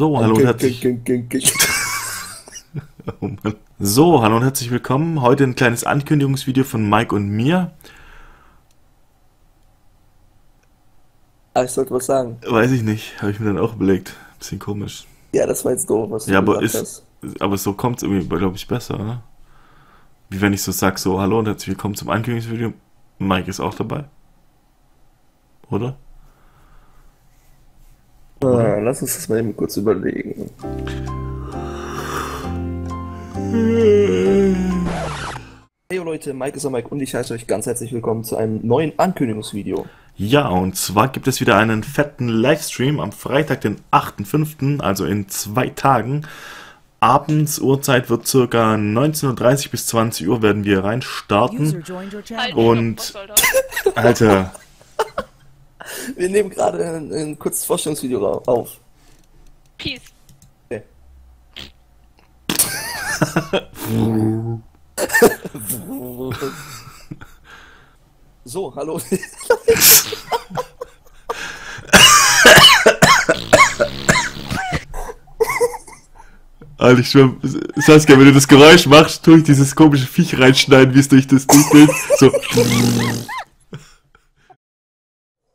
So, hallo und herzlich willkommen. Heute ein kleines Ankündigungsvideo von Mike und mir. Ah, ich sollte was sagen. Weiß ich nicht, habe ich mir dann auch überlegt. Bisschen komisch. Ja, das war jetzt doof, was du gesagt hast. Aber so kommt es irgendwie, glaube ich, besser, ne? Wie wenn ich so sage, so hallo und herzlich willkommen zum Ankündigungsvideo. Mike ist auch dabei. Oder? Ah, lass uns das mal eben kurz überlegen. Hey Leute, Mike ist Mike und ich heiße euch ganz herzlich willkommen zu einem neuen Ankündigungsvideo. Ja, und zwar gibt es wieder einen fetten Livestream am Freitag, den 8.5., also in 2 Tagen. Abends Uhrzeit wird ca. 19:30 Uhr bis 20 Uhr werden wir rein starten. Und... Alter... Wir nehmen gerade ein kurzes Vorstellungsvideo auf. Peace. Nee. So, hallo. Alter, ich schwör, Saskia, wenn du das Geräusch machst, tue ich dieses komische Viech reinschneiden, wie es durch das Ding geht. So.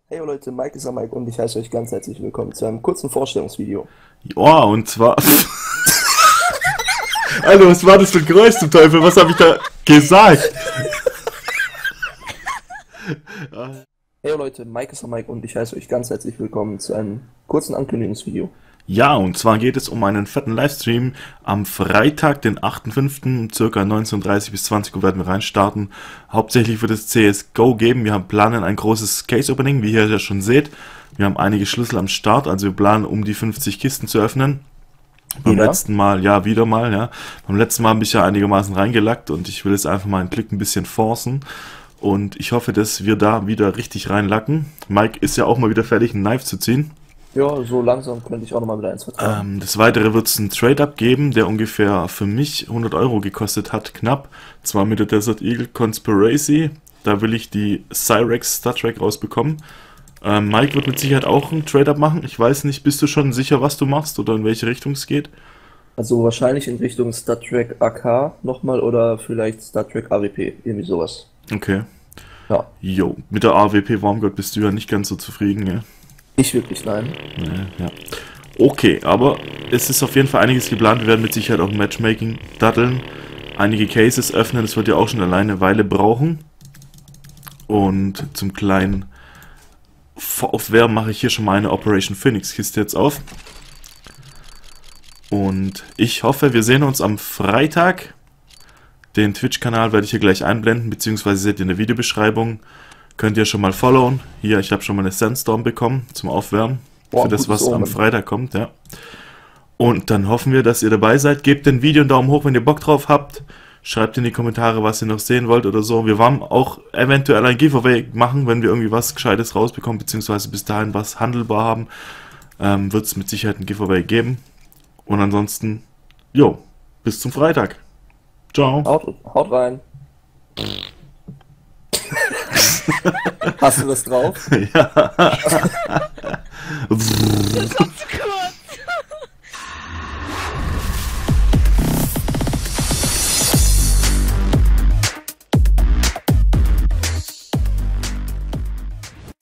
Hey Leute, Mike ist Mike und ich heiße euch ganz herzlich willkommen zu einem kurzen Vorstellungsvideo. Ja, und zwar... Alter, was war das für ein Geräusch zum Teufel? Was habe ich da gesagt? Hey Leute, Mike ist Mike und ich heiße euch ganz herzlich willkommen zu einem kurzen Ankündigungsvideo. Ja, und zwar geht es um einen fetten Livestream. Am Freitag, den 8.5., circa 19:30 bis 20 Uhr werden wir reinstarten. Hauptsächlich wird es CSGO geben. Wir haben planen ein großes Case-Opening, wie ihr ja schon seht. Wir haben einige Schlüssel am Start, also wir planen, um die 50 Kisten zu öffnen. Beim letzten Mal, ja, wieder mal, ja. Beim letzten Mal habe ich ja einigermaßen reingelackt und ich will jetzt einfach meinen Glück ein bisschen forcen. Und ich hoffe, dass wir da wieder richtig reinlacken. Mike ist ja auch mal wieder fertig, einen Knife zu ziehen. Ja, so langsam könnte ich auch nochmal wieder eins vertragen. Des Weiteren wird es einen Trade-Up geben, der ungefähr für mich 100 Euro gekostet hat, knapp. Zwar mit der Desert Eagle Conspiracy, da will ich die Cyrex Star Trek rausbekommen. Mike wird mit Sicherheit auch einen Trade-Up machen. Ich weiß nicht, bist du schon sicher, was du machst oder in welche Richtung es geht? Also wahrscheinlich in Richtung Star Trek AK nochmal oder vielleicht Star Trek AWP, irgendwie sowas. Okay. Ja. Jo, mit der AWP Warmgott bist du ja nicht ganz so zufrieden, ja? Nicht wirklich, nein. Ja. Okay, aber es ist auf jeden Fall einiges geplant. Wir werden mit Sicherheit auch Matchmaking datteln. Einige Cases öffnen, das wird ja auch schon alleine eine Weile brauchen. Und zum kleinen Aufwärmen mache ich hier schon mal eine Operation Phoenix Kiste jetzt auf. Und ich hoffe, wir sehen uns am Freitag. Den Twitch-Kanal werde ich hier gleich einblenden, beziehungsweise seht ihr in der Videobeschreibung. Könnt ihr schon mal followen. Hier, ich habe schon mal eine Sandstorm bekommen zum Aufwärmen. Boah, für das, was am Freitag kommt, ja. Und dann hoffen wir, dass ihr dabei seid. Gebt dem Video einen Daumen hoch, wenn ihr Bock drauf habt. Schreibt in die Kommentare, was ihr noch sehen wollt oder so. Wir wollen auch eventuell ein Giveaway machen, wenn wir irgendwie was Gescheites rausbekommen, beziehungsweise bis dahin was handelbar haben. Wird es mit Sicherheit ein Giveaway geben. Und ansonsten, jo, bis zum Freitag. Ciao. Haut rein. Hast du das drauf? Ja.